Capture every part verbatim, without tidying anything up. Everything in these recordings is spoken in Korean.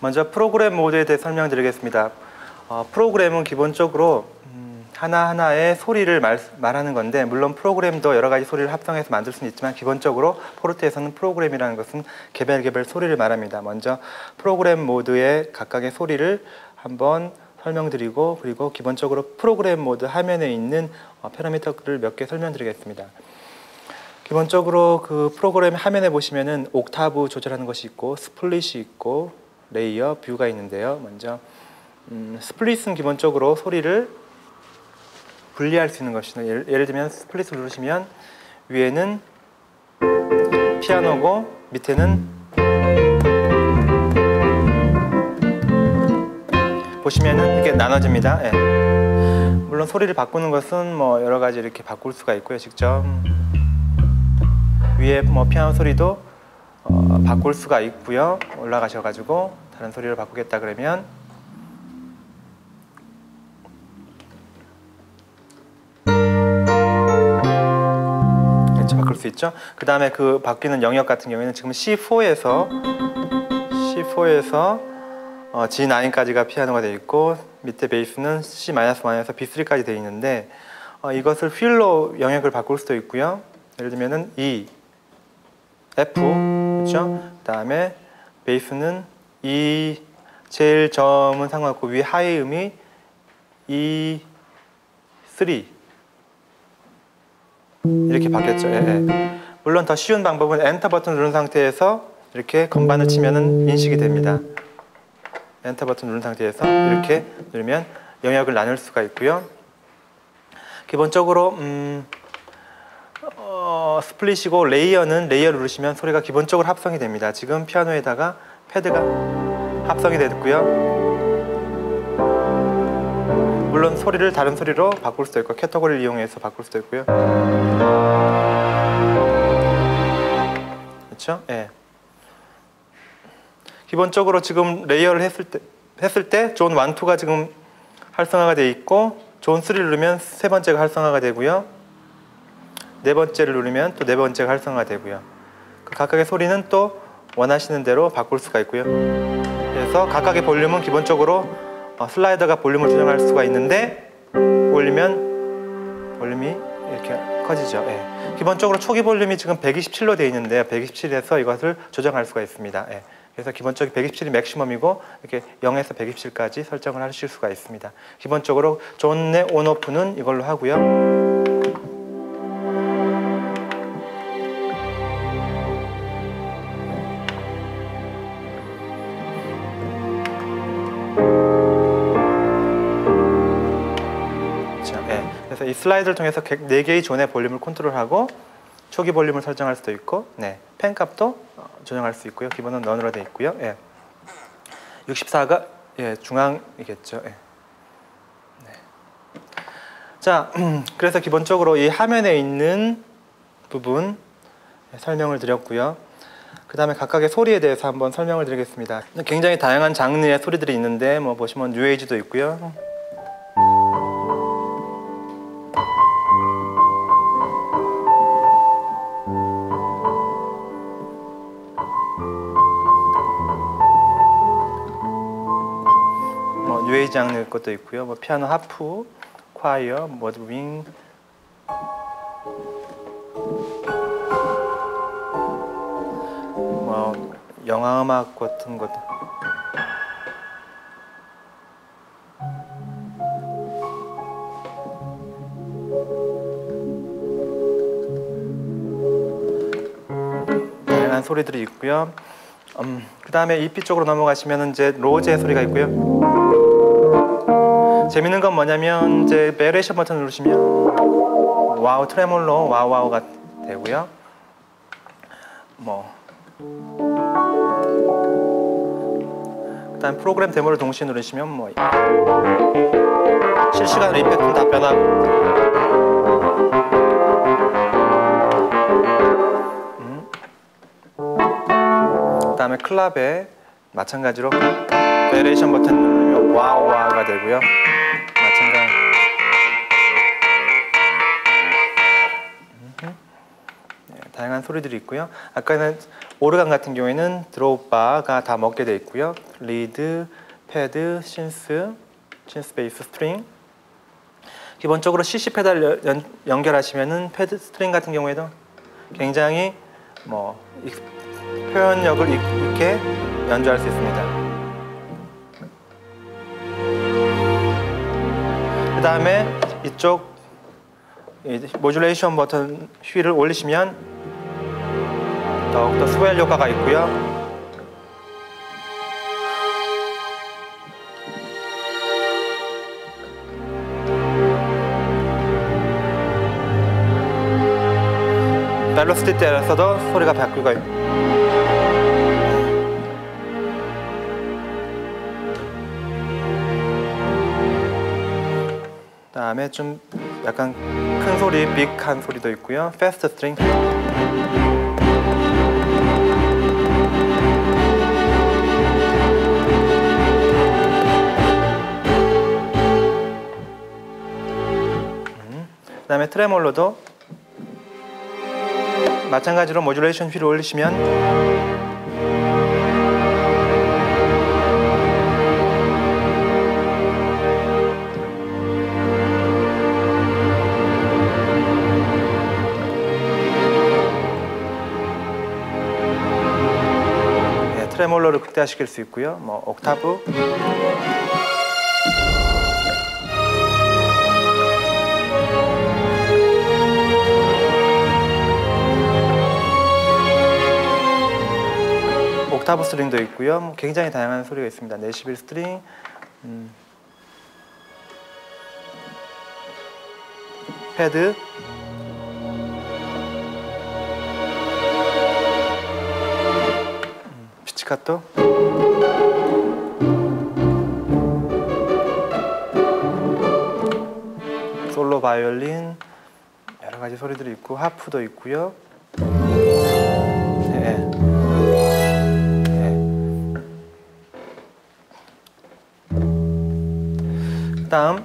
먼저 프로그램 모드에 대해 설명드리겠습니다. 어, 프로그램은 기본적으로 음, 하나하나의 소리를 말, 말하는 건데, 물론 프로그램도 여러 가지 소리를 합성해서 만들 수는 있지만 기본적으로 포르테에서는 프로그램이라는 것은 개별개별 소리를 말합니다. 먼저 프로그램 모드의 각각의 소리를 한번 설명드리고, 그리고 기본적으로 프로그램 모드 화면에 있는 어, 파라미터를 몇 개 설명드리겠습니다. 기본적으로 그 프로그램 화면에 보시면은 옥타브 조절하는 것이 있고, 스플릿이 있고, 레이어, 뷰가 있는데요. 먼저 음, 스플릿은 기본적으로 소리를 분리할 수 있는 것이죠. 예를, 예를 들면 스플릿을 누르시면 위에는 피아노고 밑에는 보시면은 이렇게 나눠집니다. 예. 물론 소리를 바꾸는 것은 뭐 여러 가지 이렇게 바꿀 수가 있고요. 직접 위에 뭐 피아노 소리도 어, 바꿀 수가 있고요. 올라가셔가지고 다른 소리를 바꾸겠다 그러면 바꿀 수 있죠. 그 다음에 그 바뀌는 영역 같은 경우에는 지금 씨 포에서 씨 포에서 어, 지 나인까지가 피아노가 되어 있고, 밑에 베이스는 씨 마이너스 일에서 비 쓰리까지 되어 있는데, 어, 이것을 휠로 영역을 바꿀 수도 있고요. 예를 들면은 E, F, 그렇죠? 그 다음에 베이스는 E 제일 저음은 상관없고 위 하이 음이 이 쓰리 이렇게 바뀌었죠. 예, 예. 물론 더 쉬운 방법은 엔터 버튼 누른 상태에서 이렇게 건반을 치면은 인식이 됩니다. 엔터 버튼 누른 상태에서 이렇게 누르면 영역을 나눌 수가 있고요. 기본적으로 음, 어, 스플릿이고, 레이어는 레이어 누르시면 소리가 기본적으로 합성이 됩니다. 지금 피아노에다가 패드가 합성이 됐고요. 물론 소리를 다른 소리로 바꿀 수도 있고, 캐터고리를 이용해서 바꿀 수도 있고요. 그렇죠? 예. 기본적으로 지금 레이어를 했을 때 했을 때 존 일, 이가 지금 활성화가 돼 있고, 존 삼을 누르면 세 번째가 활성화가 되고요. 네 번째를 누르면 또 네 번째가 활성화 되고요. 그 각각의 소리는 또 원하시는 대로 바꿀 수가 있고요. 그래서 각각의 볼륨은 기본적으로 어, 슬라이더가 볼륨을 조정할 수가 있는데, 올리면 볼륨이 이렇게 커지죠. 예. 기본적으로 초기 볼륨이 지금 백이십칠로 되어 있는데, 백이십칠에서 이것을 조정할 수가 있습니다. 예. 그래서 기본적인 백이십칠이 맥시멈이고, 이렇게 영에서 백이십칠까지 설정을 하실 수가 있습니다. 기본적으로 존의 온오프는 이걸로 하고요. 그래서 이 슬라이드를 통해서 네 개의 존의 볼륨을 컨트롤하고, 초기 볼륨을 설정할 수도 있고, 네, 펜 값도 조정할 수 있고요. 기본은 넌으로 되어 있고요. 예. 육십사가 예, 중앙이겠죠. 예. 네. 자, 그래서 기본적으로 이 화면에 있는 부분 설명을 드렸고요. 그 다음에 각각의 소리에 대해서 한번 설명을 드리겠습니다. 굉장히 다양한 장르의 소리들이 있는데, 뭐 보시면 뉴에이지도 있고요. 뉴에이지 장르 것도 있고요. 뭐 피아노 하프, 콰이어, 머드윙, 뭐 영화 음악 같은 것도. 다양한 소리들이 있고요. 음, 그다음에 이피 쪽으로 넘어가시면 이제 로제 소리가 있고요. 재밌는 건 뭐냐면 이제 베리에이션 버튼 누르시면 와우 트레몰로 와우 와우가 되고요. 뭐 일단 프로그램 데모를 동시에 누르시면 뭐 실시간으로 이펙트는 다 변하고, 음. 그다음에 클럽에 마찬가지로 베리에이션 버튼 누르면 와우 와우가 되고요. 다양한 소리들이 있고요. 아까는 오르간 같은 경우에는 드롭바가 다 먹게 돼 있고요. 리드, 패드, 신스, 신스 베이스, 스트링. 기본적으로 씨씨 페달 연, 연결하시면은 패드, 스트링 같은 경우에도 굉장히 뭐 익, 표현력을 있게 연주할 수 있습니다. 그 다음에 이쪽 모듈레이션 버튼 휠을 올리시면 더욱더 스웰 효과가 있고요. 벨로시티 때에서도 소리가 바뀌고 있고. 다음에 좀 약간 큰 소리, 빅한 소리도 있고요. 패스트 스트링. 음. 그다음에 트레몰로도 마찬가지로 모듈레이션 휠을 올리시면 트레몰로를 극대화시킬 수 있고요. 뭐 옥타브, 옥타브 스트링도 있고요. 뭐 굉장히 다양한 소리가 있습니다. 네시빌 스트링. 음. 패드. 피치카토. 솔로 바이올린, 여러 가지 소리들이 있고 하프도 있고요. 네. 네. 그다음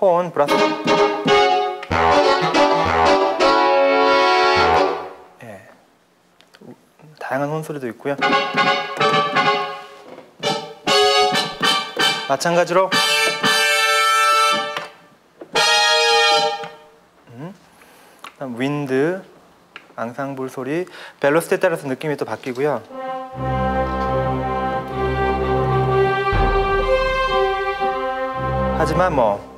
혼 브라스. 다양한 혼소리도 있고요. 마찬가지로 음, 윈드, 앙상블 소리, 벨로시티에 따라서 느낌이 또 바뀌고요. 하지만 뭐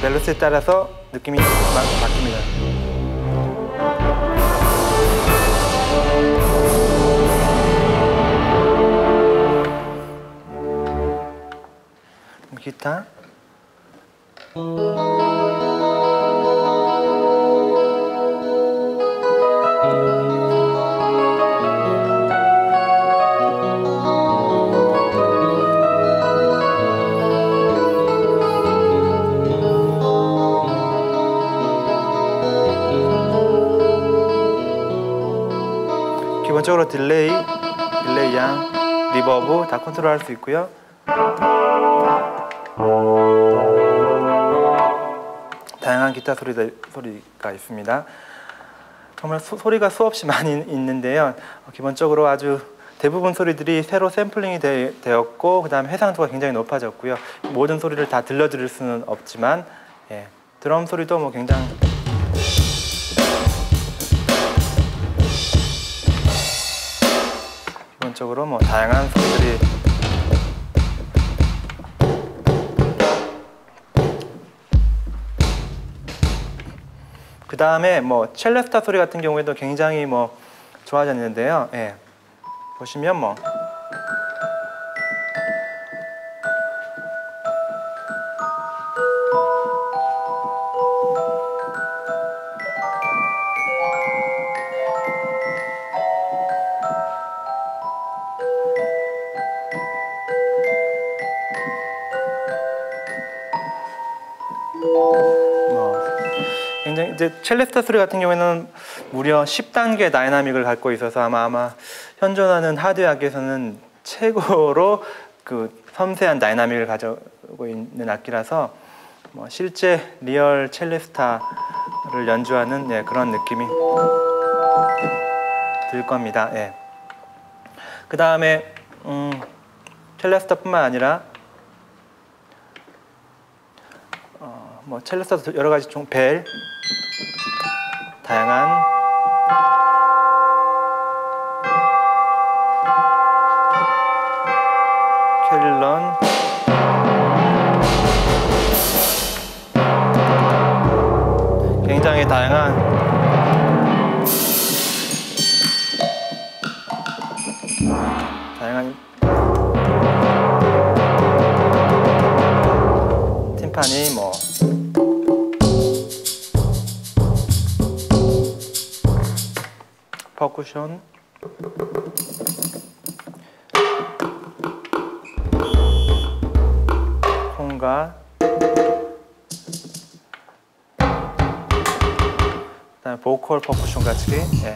벨로스에 따라서 느낌이 바뀝니다. 기타. 기본적으로 딜레이, 딜레이 양, 리버브 다 컨트롤할 수 있고요. 다양한 기타 소리도, 소리가 있습니다. 정말 소, 소리가 수없이 많이 있는데요. 기본적으로 아주 대부분 소리들이 새로 샘플링이 되, 되었고 그 다음에 해상도가 굉장히 높아졌고요. 모든 소리를 다 들려드릴 수는 없지만 예, 드럼 소리도 뭐 굉장히 적으로 뭐 다양한 소리들이 그 다음에 뭐 첼레스타 소리 같은 경우에도 굉장히 뭐 좋아졌는데요. 예. 보시면 뭐 이제 첼레스타 소리 같은 경우에는 무려 십 단계 다이나믹을 갖고 있어서 아마 아마 현존하는 하드악에서는 최고로 그 섬세한 다이나믹을 가지고 있는 악기라서 뭐 실제 리얼 첼리스타를 연주하는 예, 그런 느낌이 들 겁니다. 예. 그 다음에 음, 첼리스타뿐만 아니라 어, 뭐 첼리스타도 여러 가지 종, 벨, 다양한 캐릴런 굉장히 다양한 다양한 팀파니 뭐 퍼쿠션 콩가 그다음에 보컬 퍼쿠션 같이 예.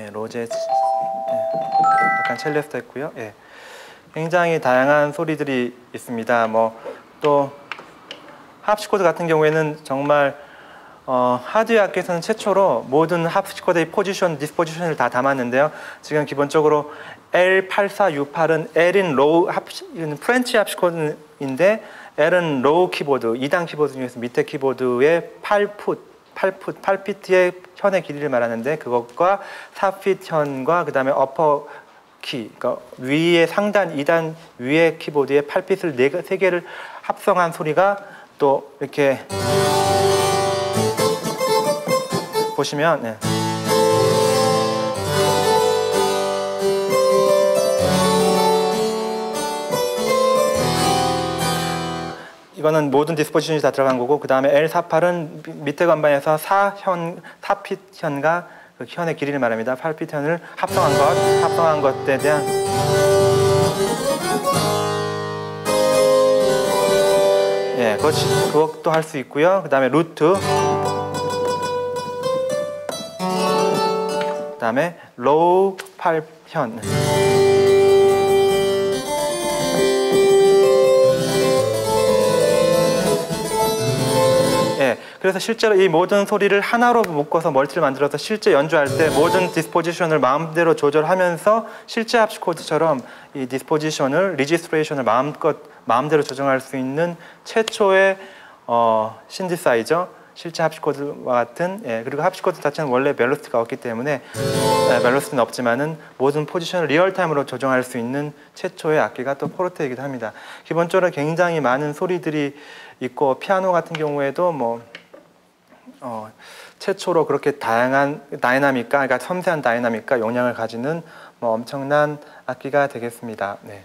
예, 로제 예. 약간 첼레스타 있고요. 예. 굉장히 다양한 소리들이 있습니다. 뭐 또 하프시코드 같은 경우에는 정말 어, 하드웨어 악기에서는 최초로 모든 하프시코드의 포지션, 디스포지션을 다 담았는데요. 지금 기본적으로 엘 팔사육팔은 L인 로우, 하프시, 프렌치 하프시코드인데 L은 로우 키보드, 이 단 키보드 중에서 밑에 키보드의 팔 풋, 팔 풋, 팔 피트의 현의 길이를 말하는데 그것과 사 피트 현과 그 다음에 어퍼 키, 그러니까 위에 상단 이 단 위의 키보드의 팔 피트를 네 개, 세 개를 합성한 소리가 또 이렇게 보시면 네. 이거는 모든 디스포지션이 다 들어간 거고 그 다음에 엘 사십팔은 밑에 건반에서 사 현, 사 피트 현과 그 현의 길이를 말합니다. 팔 피트 현을 합성한 것, 합성한 것에 대한 예, 그것, 그것도 할 수 있고요. 그 다음에 루트 그 다음에 로우 팔 현 예, 그래서 실제로 이 모든 소리를 하나로 묶어서 멀티를 만들어서 실제 연주할 때 모든 디스포지션을 마음대로 조절하면서 실제 합시코드처럼 이 디스포지션을, 리지스트레이션을 마음껏 마음대로 조정할 수 있는 최초의 어, 신디사이저 실제 합시코드와 같은 예, 그리고 합시코드 자체는 원래 멜로스가 없기 때문에 예, 멜로스는 없지만은 모든 포지션을 리얼타임으로 조정할 수 있는 최초의 악기가 또 포르테이기도 합니다. 기본적으로 굉장히 많은 소리들이 있고 피아노 같은 경우에도 뭐 어, 최초로 그렇게 다양한 다이나믹과 그러니까 섬세한 다이나믹과 영향을 가지는 뭐 엄청난 악기가 되겠습니다. 네.